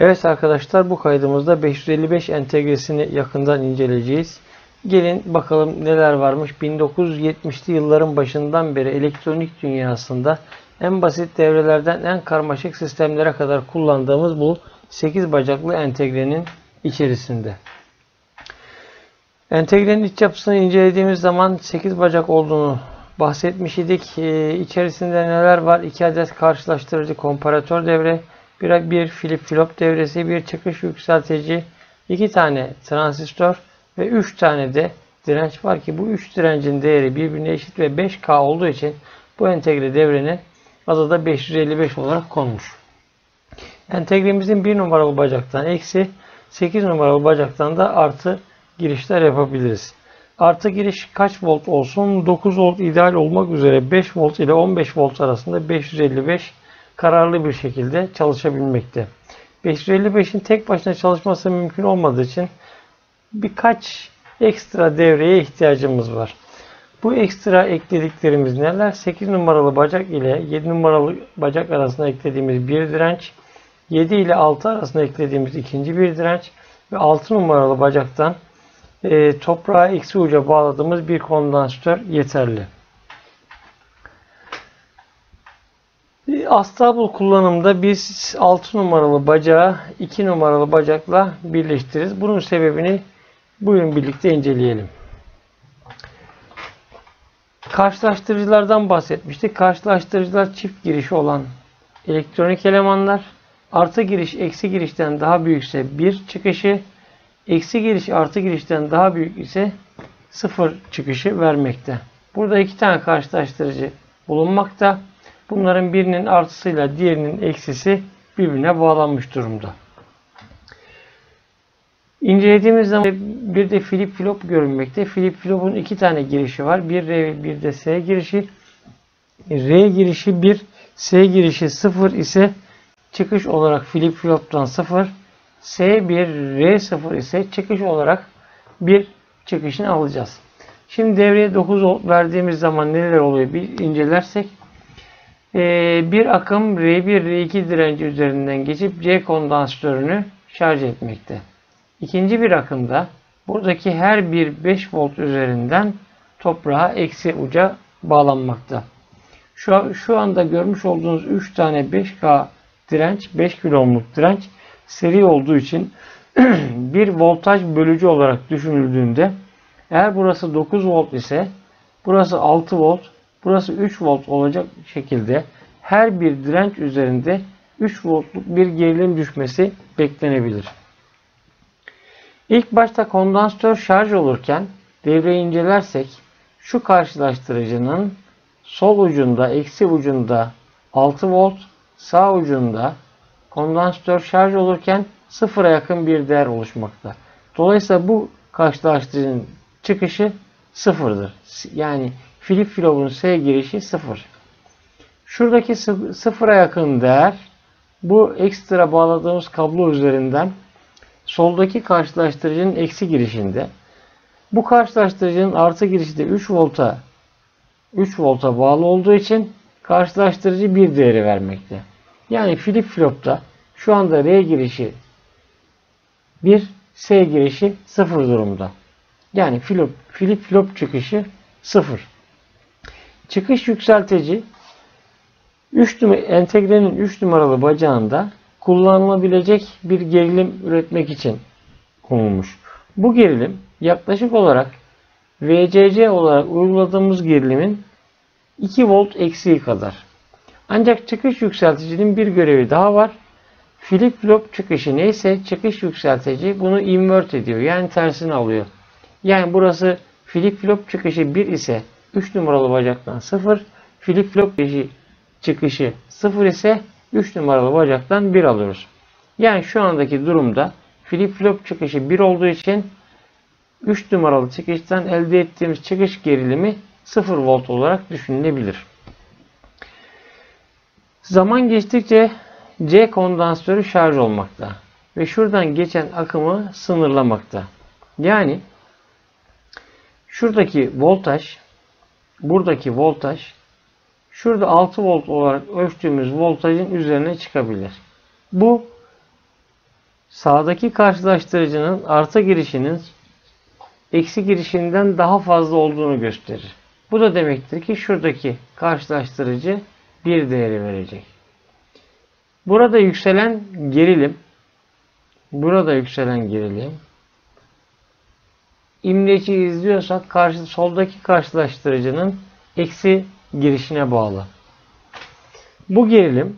Evet arkadaşlar, bu kaydımızda 555 entegresini yakından inceleyeceğiz. Gelin bakalım neler varmış. 1970'li yılların başından beri elektronik dünyasında en basit devrelerden en karmaşık sistemlere kadar kullandığımız bu 8 bacaklı entegrenin içerisinde. Entegrenin iç yapısını incelediğimiz zaman 8 bacak olduğunu bahsetmiş idik. İçerisinde neler var? 2 adet karşılaştırıcı komparatör devre, bir flip-flop devresi, bir çıkış yükseltici, 2 tane transistör ve 3 tane de direnç var ki bu 3 direncin değeri birbirine eşit ve 5K olduğu için bu entegre devrenin adı da 555 olarak konmuş. Entegremizin 1 numaralı bacaktan eksi, 8 numaralı bacaktan da artı girişler yapabiliriz. Artı giriş kaç volt olsun? 9 volt ideal olmak üzere 5 volt ile 15 volt arasında 555 kararlı bir şekilde çalışabilmekte. 555'in tek başına çalışması mümkün olmadığı için birkaç ekstra devreye ihtiyacımız var. Bu ekstra eklediklerimiz neler? 8 numaralı bacak ile 7 numaralı bacak arasında eklediğimiz bir direnç, 7 ile 6 arasında eklediğimiz ikinci bir direnç ve 6 numaralı bacaktan toprağa eksi uca bağladığımız bir kondansatör yeterli. Astable kullanımda biz 6 numaralı bacağı 2 numaralı bacakla birleştiririz. Bunun sebebini bugün birlikte inceleyelim. Karşılaştırıcılardan bahsetmiştik. Karşılaştırıcılar çift girişi olan elektronik elemanlar. Artı giriş eksi girişten daha büyükse 1 çıkışı, eksi giriş artı girişten daha büyük ise 0 çıkışı vermekte. Burada 2 tane karşılaştırıcı bulunmakta. Bunların birinin artısıyla diğerinin eksisi birbirine bağlanmış durumda. İncelediğimiz zaman bir de flip flop görünmekte. Flip flop'un 2 tane girişi var. Bir R ve bir de S girişi. R girişi 1, S girişi 0 ise çıkış olarak flip flop'tan 0. S1, R0 ise çıkış olarak 1 çıkışını alacağız. Şimdi devreye 9 volt verdiğimiz zaman neler oluyor bir incelersek. Bir akım R1, R2 direnci üzerinden geçip C kondansatörünü şarj etmekte. İkinci bir akımda buradaki her bir 5 volt üzerinden toprağa eksi uca bağlanmakta. Şu anda görmüş olduğunuz 3 tane 5K direnç, 5 kilo ohmluk direnç seri olduğu için bir voltaj bölücü olarak düşünüldüğünde eğer burası 9 volt ise burası 6 volt, burası 3 volt olacak şekilde her bir direnç üzerinde 3 voltluk bir gerilim düşmesi beklenebilir. İlk başta kondansatör şarj olurken devreyi incelersek şu karşılaştırıcının sol ucunda, eksi ucunda 6 volt, sağ ucunda kondansatör şarj olurken 0'a yakın bir değer oluşmakta. Dolayısıyla bu karşılaştırıcının çıkışı 0'dır. Yani flip flop'un S girişi 0. Şuradaki 0'a yakın değer bu ekstra bağladığımız kablo üzerinden soldaki karşılaştırıcının eksi girişinde. Bu karşılaştırıcının artı girişi de 3 volta bağlı olduğu için karşılaştırıcı bir değeri vermekte. Yani flip flop'ta şu anda R girişi 1, S girişi 0 durumda. Yani flip flop çıkışı 0. Çıkış yükseltici entegrenin 3 numaralı bacağında kullanılabilecek bir gerilim üretmek için konulmuş. Bu gerilim yaklaşık olarak VCC olarak uyguladığımız gerilimin 2 volt eksiği kadar. Ancak çıkış yükselticinin bir görevi daha var. Flip flop çıkışı neyse çıkış yükseltici bunu invert ediyor. Yani tersini alıyor. Yani burası flip flop çıkışı 1 ise 3 numaralı bacaktan 0, flip flop çıkışı 0 ise 3 numaralı bacaktan 1 alıyoruz. Yani şu andaki durumda flip flop çıkışı 1 olduğu için 3 numaralı çıkıştan elde ettiğimiz çıkış gerilimi 0 volt olarak düşünülebilir. Zaman geçtikçe C kondansatörü şarj olmakta ve şuradan geçen akımı sınırlamakta. Yani şuradaki voltaj, buradaki voltaj, şurada 6 volt olarak ölçtüğümüz voltajın üzerine çıkabilir. Bu sağdaki karşılaştırıcının artı girişinin eksi girişinden daha fazla olduğunu gösterir. Bu da demektir ki şuradaki karşılaştırıcı bir değeri verecek. Burada yükselen gerilim imleci izliyorsak soldaki karşılaştırıcının eksi girişine bağlı. Bu gerilim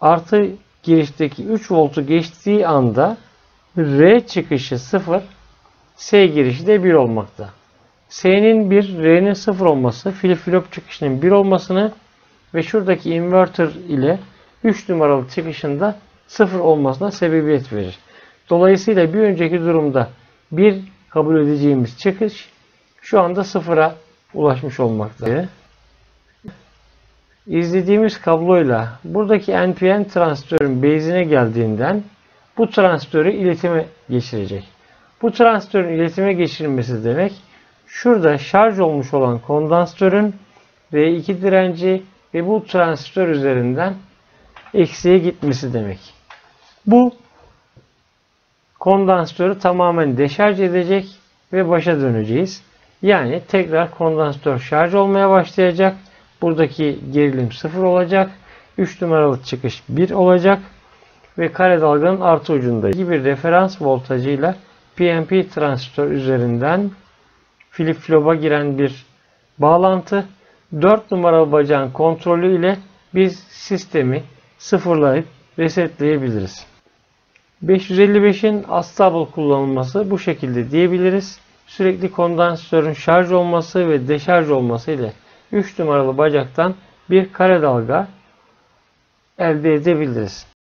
artı girişteki 3 voltu geçtiği anda R çıkışı 0, S girişi de 1 olmakta. S'nin 1, R'nin 0 olması flip-flop çıkışının 1 olmasını ve şuradaki inverter ile 3 numaralı çıkışında 0 olmasına sebebiyet verir. Dolayısıyla bir önceki durumda 1 kabul edeceğimiz çıkış şu anda 0'a ulaşmış olmakta. İzlediğimiz kabloyla buradaki NPN transistörün base'ine geldiğinden bu transistörü iletime geçirecek. Bu transistörün iletime geçirilmesi demek, şurada şarj olmuş olan kondansatörün R2 direnci ve bu transistör üzerinden eksiye gitmesi demek. Bu kondansatörü tamamen deşarj edecek ve başa döneceğiz. Yani tekrar kondansatör şarj olmaya başlayacak. Buradaki gerilim 0 olacak. 3 numaralı çıkış 1 olacak. Ve kare dalganın artı ucundaki bir referans voltajıyla PNP transistör üzerinden flip-flop'a giren bir bağlantı. 4 numaralı bacağın kontrolü ile biz sistemi sıfırlayıp resetleyebiliriz. 555'in unstable kullanılması bu şekilde diyebiliriz. Sürekli kondansatörün şarj olması ve deşarj olması ile 3 numaralı bacaktan bir kare dalga elde edebiliriz.